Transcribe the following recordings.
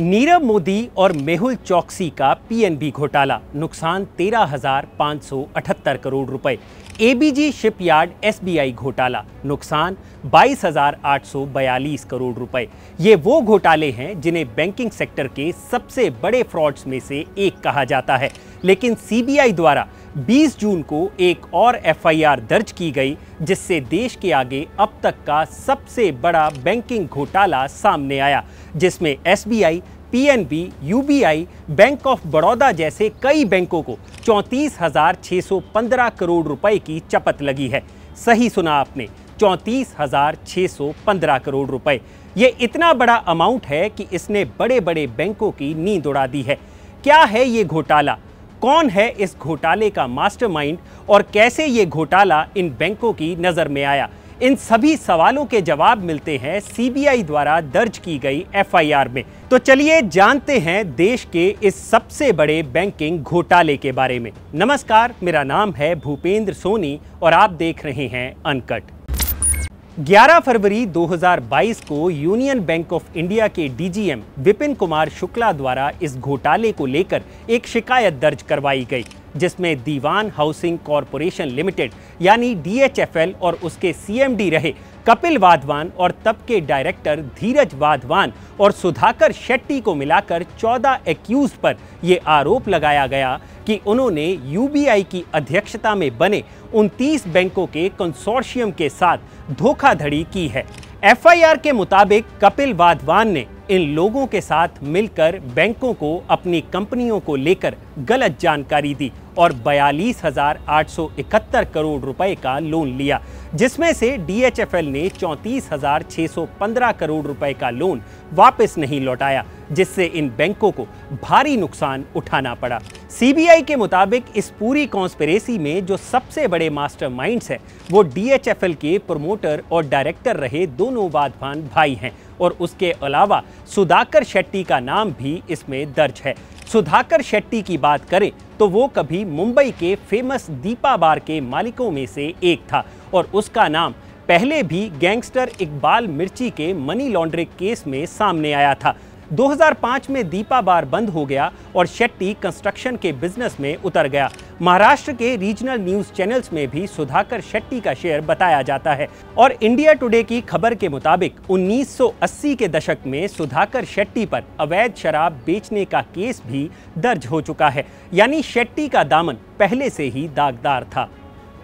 नीरव मोदी और मेहुल चौकसी का पीएनबी घोटाला, नुकसान 13,578 करोड़ रुपए। एबीजी शिप यार्ड एसबीआई घोटाला, नुकसान 22,842 करोड़ रुपए। ये वो घोटाले हैं जिन्हें बैंकिंग सेक्टर के सबसे बड़े फ्रॉड्स में से एक कहा जाता है, लेकिन सीबीआई द्वारा 20 जून को एक और एफआईआर दर्ज की गई, जिससे देश के आगे अब तक का सबसे बड़ा बैंकिंग घोटाला सामने आया, जिसमें SBI, PNB, UBI, bank of Baroda जैसे कई बैंकों को 34,615 करोड़ रुपए की चपत लगी है। सही सुना आपने, 34,615 करोड़ रुपए। ये इतना बड़ा अमाउंट है कि इसने बड़े बड़े बैंकों की नींद उड़ा दी है। क्या है ये घोटाला? कौन है इस घोटाले का मास्टरमाइंड और कैसे ये घोटाला इन बैंकों की नज़र में आया? इन सभी सवालों के जवाब मिलते हैं सीबीआई द्वारा दर्ज की गई एफआईआर में। तो चलिए जानते हैं देश के इस सबसे बड़े बैंकिंग घोटाले के बारे में। नमस्कार, मेरा नाम है भूपेंद्र सोनी और आप देख रहे हैं अनकट। 11 फरवरी 2022 को यूनियन बैंक ऑफ इंडिया के डीजीएम विपिन कुमार शुक्ला द्वारा इस घोटाले को लेकर एक शिकायत दर्ज करवाई गई, जिसमें दीवान हाउसिंग कॉरपोरेशन लिमिटेड यानी DHFL और उसके CMD रहे कपिल वाधवान और तब के डायरेक्टर धीरज वाधवान और सुधाकर शेट्टी को मिलाकर 14 एक्यूज पर यह आरोप लगाया गया कि उन्होंने यूबीआई की अध्यक्षता में बने 29 बैंकों के कंसोर्शियम के साथ धोखाधड़ी की है। एफआईआर के मुताबिक कपिल वाधवान ने इन लोगों के साथ मिलकर बैंकों को अपनी कंपनियों को लेकर गलत जानकारी दी और 42,871 करोड़ रुपए का लोन लिया, जिसमें से DHFL ने 34,615 करोड़ रुपए का लोन वापस नहीं लौटाया, जिससे इन बैंकों को भारी नुकसान उठाना पड़ा। सीबीआई के मुताबिक इस पूरी कॉन्स्पिरेसी में जो सबसे बड़े मास्टरमाइंड्स हैं वो DHFL के प्रमोटर और डायरेक्टर रहे दोनों वाधवान भाई हैं और उसके अलावा सुधाकर शेट्टी का नाम भी इसमें दर्ज है। सुधाकर शेट्टी की बात करें तो वो कभी मुंबई के फेमस दीपाबार के मालिकों में से एक था और उसका नाम पहले भी गैंगस्टर इकबाल मिर्ची के मनी लॉन्ड्रिंग केस में सामने आया था। 2005 में दीपाबार बंद हो गया और शेट्टी कंस्ट्रक्शन के बिजनेस में उतर गया। महाराष्ट्र के रीजनल न्यूज़ चैनल्स में भी सुधाकर शेट्टी का शेयर बताया जाता है और इंडिया टुडे की खबर के मुताबिक 1980 के दशक में सुधाकर शेट्टी पर अवैध शराब बेचने का केस भी दर्ज हो चुका है, यानी शेट्टी का दामन पहले से ही दागदार था।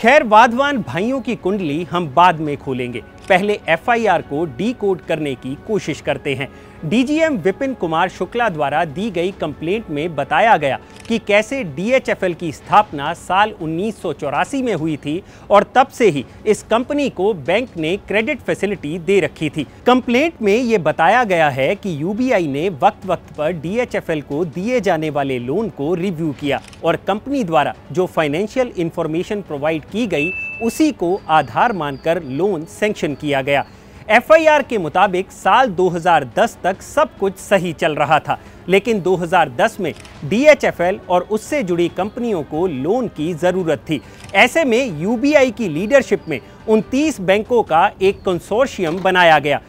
खैर, वाधवान भाइयों की कुंडली हम बाद में खोलेंगे, पहले एफआईआर को डीकोड करने की कोशिश करते हैं। डीजीएम विपिन कुमार शुक्ला द्वारा दी गई कंप्लेंट में बताया गया कि कैसे DHFL की स्थापना साल 1984 में हुई थी और तब से ही इस कंपनी को बैंक ने क्रेडिट फैसिलिटी दे रखी थी। कंप्लेंट में ये बताया गया है कि यूबीआई ने वक्त वक्त पर DHFL को दिए जाने वाले लोन को रिव्यू किया और कंपनी द्वारा जो फाइनेंशियल इंफॉर्मेशन प्रोवाइड की गई उसी को आधार मानकर लोन सैंक्शन किया गया। एफआईआर के मुताबिक साल 2010 तक सब कुछ सही चल रहा था, लेकिन 2010 में DHFL और उससे जुड़ी कंपनियों को लोन की ज़रूरत थी। ऐसे में यूबीआई की लीडरशिप में 29 बैंकों का एक कंसोर्शियम बनाया गया,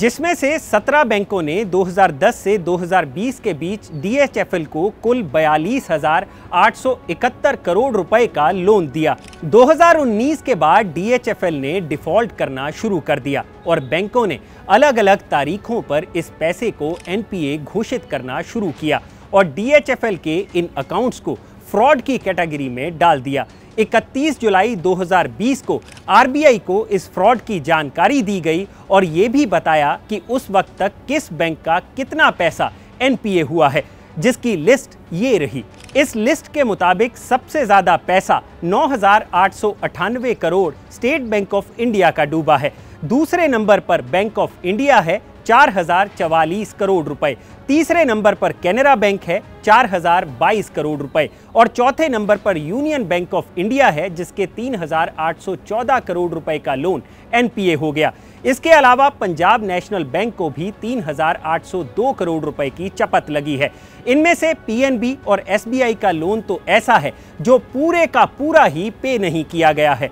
जिसमें से 17 बैंकों ने 2010 से 2020 के बीच DHFL को कुल 42,871 करोड़ रुपए का लोन दिया। 2019 के बाद DHFL ने डिफ़ॉल्ट करना शुरू कर दिया और बैंकों ने अलग अलग तारीखों पर इस पैसे को NPA घोषित करना शुरू किया और DHFL के इन अकाउंट्स को फ्रॉड की कैटेगरी में डाल दिया। 31 जुलाई 2020 को RBI को इस फ्रॉड की जानकारी दी गई और ये भी बताया कि उस वक्त तक किस बैंक का कितना पैसा NPA हुआ है, जिसकी लिस्ट ये रही। इस लिस्ट के मुताबिक सबसे ज़्यादा पैसा 9,898 crore state bank of India का डूबा है। दूसरे नंबर पर बैंक ऑफ इंडिया है 4,044 करोड़ रुपए, तीसरे नंबर पर कैनरा बैंक है 4,022 करोड़ रुपए और चौथे नंबर पर यूनियन बैंक ऑफ इंडिया है, जिसके 3,814 करोड़ रुपए का लोन NPA हो गया। इसके अलावा पंजाब नेशनल बैंक को भी 3,802 करोड़ रुपए की चपत लगी है। इनमें से PNB और SBI का लोन तो ऐसा है जो पूरे का पूरा ही पे नहीं किया गया है।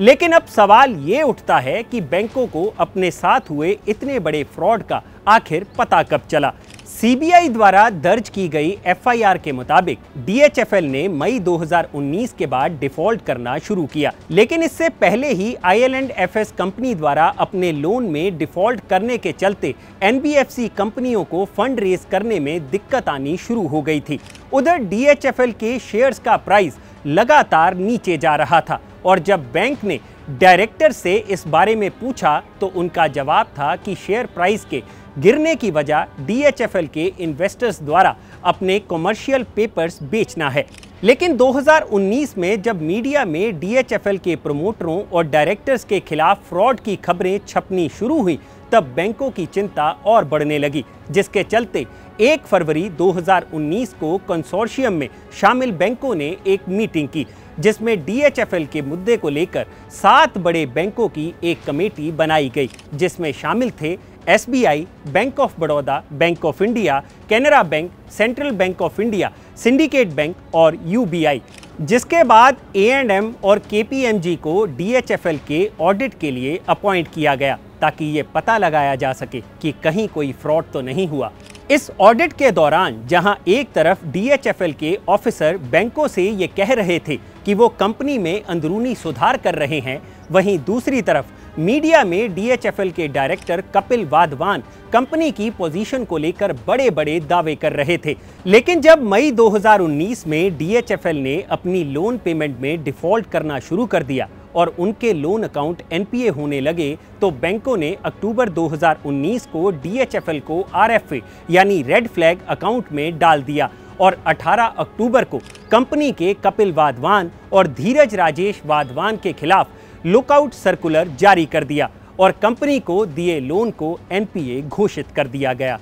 लेकिन अब सवाल ये उठता है कि बैंकों को अपने साथ हुए इतने बड़े फ्रॉड का आखिर पता कब चला? सीबीआई द्वारा दर्ज की गई एफआईआर के मुताबिक डीएचएफएल ने मई 2019 के बाद डिफॉल्ट करना शुरू किया, लेकिन इससे पहले ही आईएल एंड एफएस कंपनी द्वारा अपने लोन में डिफॉल्ट करने के चलते एनबीएफसी कंपनियों को फंड रेज करने में दिक्कत आनी शुरू हो गई थी। उधर डीएचएफएल के शेयर्स का प्राइस लगातार नीचे जा रहा था और जब बैंक ने डायरेक्टर से इस बारे में पूछा तो उनका जवाब था कि शेयर प्राइस के गिरने की वजह डीएचएफएल के इन्वेस्टर्स द्वारा अपने कॉमर्शियल पेपर्स बेचना है। लेकिन 2019 में जब मीडिया में डीएचएफएल के प्रमोटरों और डायरेक्टर्स के खिलाफ फ्रॉड की खबरें छपनी शुरू हुई, तब बैंकों की चिंता और बढ़ने लगी, जिसके चलते 1 फरवरी 2019 को कंसोर्शियम में शामिल बैंकों ने एक मीटिंग की, जिसमें डीएचएफएल के मुद्दे को लेकर 7 बड़े बैंकों की एक कमेटी बनाई गई, जिसमें शामिल थे SBI, bank of Baroda, bank of India, Canara bank, central bank of India, syndicate bank और यूबीआई। जिसके बाद ए एंड एम और केपीएमजी को डीएचएफएल के ऑडिट के लिए अपॉइंट किया गया ताकि ये पता लगाया जा सके कि कहीं कोई फ्रॉड तो नहीं हुआ। इस ऑडिट के दौरान जहां एक तरफ डीएचएफएल के ऑफिसर बैंकों से ये कह रहे थे कि वो कंपनी में अंदरूनी सुधार कर रहे हैं, वहीं दूसरी तरफ मीडिया में डीएचएफएल के डायरेक्टर कपिल वाधवान कंपनी की पोजीशन को लेकर बड़े बड़े दावे कर रहे थे। लेकिन जब मई 2019 में डीएचएफएल ने अपनी लोन पेमेंट में डिफॉल्ट करना शुरू कर दिया और उनके लोन अकाउंट एनपीए होने लगे, तो बैंकों ने अक्टूबर 2019 को डीएचएफएल को आरएफए यानी रेड फ्लैग अकाउंट में डाल दिया और 18 अक्टूबर को कंपनी के कपिल वाधवान और धीरज वाधवान के खिलाफ लुकआउट सर्कुलर जारी कर दिया और कंपनी को दिए लोन को एनपीए घोषित कर दिया गया।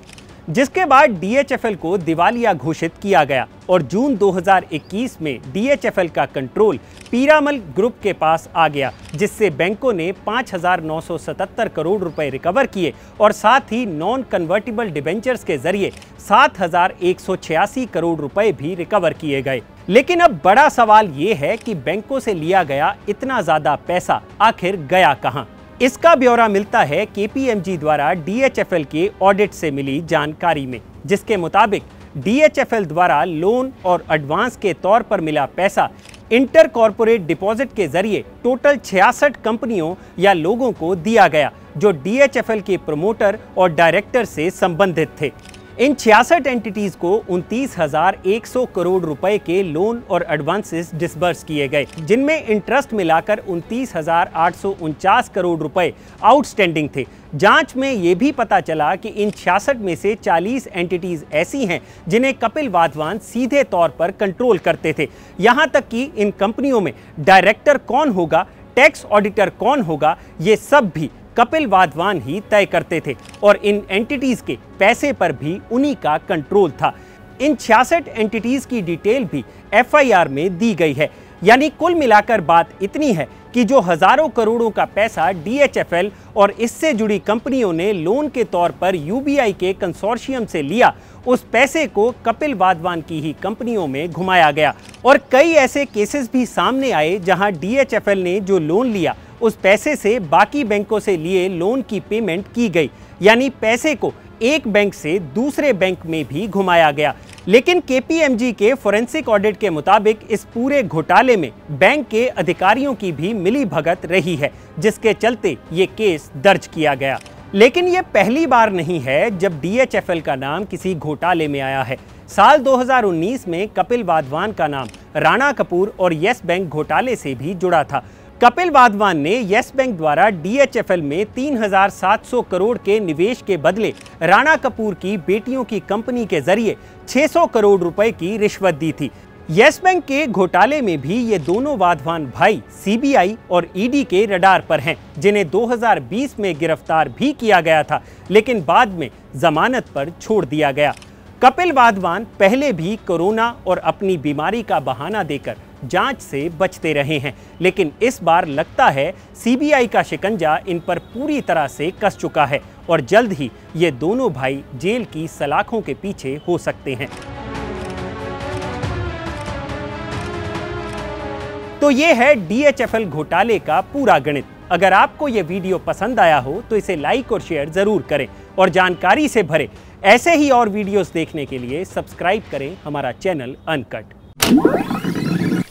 जिसके बाद डीएचएफएल को दिवालिया घोषित किया गया और जून 2021 में डीएचएफएल का कंट्रोल पीरामल ग्रुप के पास आ गया, जिससे बैंकों ने 5,977 करोड़ रुपए रिकवर किए और साथ ही नॉन कन्वर्टिबल डिबेंचर्स के जरिए 7,186 करोड़ रुपए भी रिकवर किए गए। लेकिन अब बड़ा सवाल ये है कि बैंकों से लिया गया इतना ज़्यादा पैसा आखिर गया कहाँ? इसका ब्यौरा मिलता है केपीएमजी द्वारा डीएचएफएल के ऑडिट से मिली जानकारी में, जिसके मुताबिक डीएचएफएल द्वारा लोन और एडवांस के तौर पर मिला पैसा इंटर कॉरपोरेट डिपॉजिट के जरिए टोटल 66 कंपनियों या लोगों को दिया गया जो डीएचएफएल के प्रमोटर और डायरेक्टर से संबंधित थे। इन 66 एंटिटीज को 29,100 करोड़ रुपए के लोन और एडवांसेस डिसबर्स किए गए, जिनमें इंटरेस्ट मिलाकर 29,849 करोड़ रुपए आउटस्टैंडिंग थे। जांच में ये भी पता चला कि इन 66 में से 40 एंटिटीज ऐसी हैं जिन्हें कपिल वाधवान सीधे तौर पर कंट्रोल करते थे। यहाँ तक कि इन कंपनियों में डायरेक्टर कौन होगा, टैक्स ऑडिटर कौन होगा, ये सब भी कपिल वाधवान ही तय करते थे और इन एंटिटीज के पैसे पर भी उन्हीं का कंट्रोल था। इन 66 एंटिटीज की डिटेल भी एफआईआर में दी गई है। यानी कुल मिलाकर बात इतनी है कि जो हजारों करोड़ों का पैसा डीएचएफएल और इससे जुड़ी कंपनियों ने लोन के तौर पर यूबीआई के कंसोर्शियम से लिया, उस पैसे को कपिल वाधवान की ही कंपनियों में घुमाया गया। और कई ऐसे केसेस भी सामने आए जहां डीएचएफएल ने जो लोन लिया उस पैसे से बाकी बैंकों से लिए लोन की पेमेंट की गई, यानी पैसे को एक बैंक से दूसरे बैंक में भी घुमाया गया। लेकिन केपीएमजी के फोरेंसिक ऑडिट के मुताबिक इस पूरे घोटाले में बैंक के अधिकारियों की भी मिलीभगत रही है, जिसके चलते ये केस दर्ज किया गया। लेकिन ये पहली बार नहीं है जब डीएचएफएल का नाम किसी घोटाले में आया है। साल 2019 में कपिल वाधवान का नाम राणा कपूर और येस बैंक घोटाले से भी जुड़ा था। कपिल वाधवान ने येस बैंक द्वारा डीएचएफएल में 3,700 करोड़ के निवेश के बदले राणा कपूर की बेटियों की कंपनी के जरिए 600 करोड़ रुपए की रिश्वत दी थी। येस बैंक के घोटाले में भी ये दोनों वाधवान भाई सीबीआई और ईडी के रडार पर हैं, जिन्हें 2020 में गिरफ्तार भी किया गया था, लेकिन बाद में जमानत पर छोड़ दिया गया। कपिल वाधवान पहले भी कोरोना और अपनी बीमारी का बहाना देकर जांच से बचते रहे हैं, लेकिन इस बार लगता है सीबीआई का शिकंजा इन पर पूरी तरह से कस चुका है और जल्द ही ये दोनों भाई जेल की सलाखों के पीछे हो सकते हैं। तो ये है डीएचएफएल घोटाले का पूरा गणित। अगर आपको ये वीडियो पसंद आया हो तो इसे लाइक और शेयर जरूर करें और जानकारी से भरे ऐसे ही और वीडियोस देखने के लिए सब्सक्राइब करें हमारा चैनल अनकट।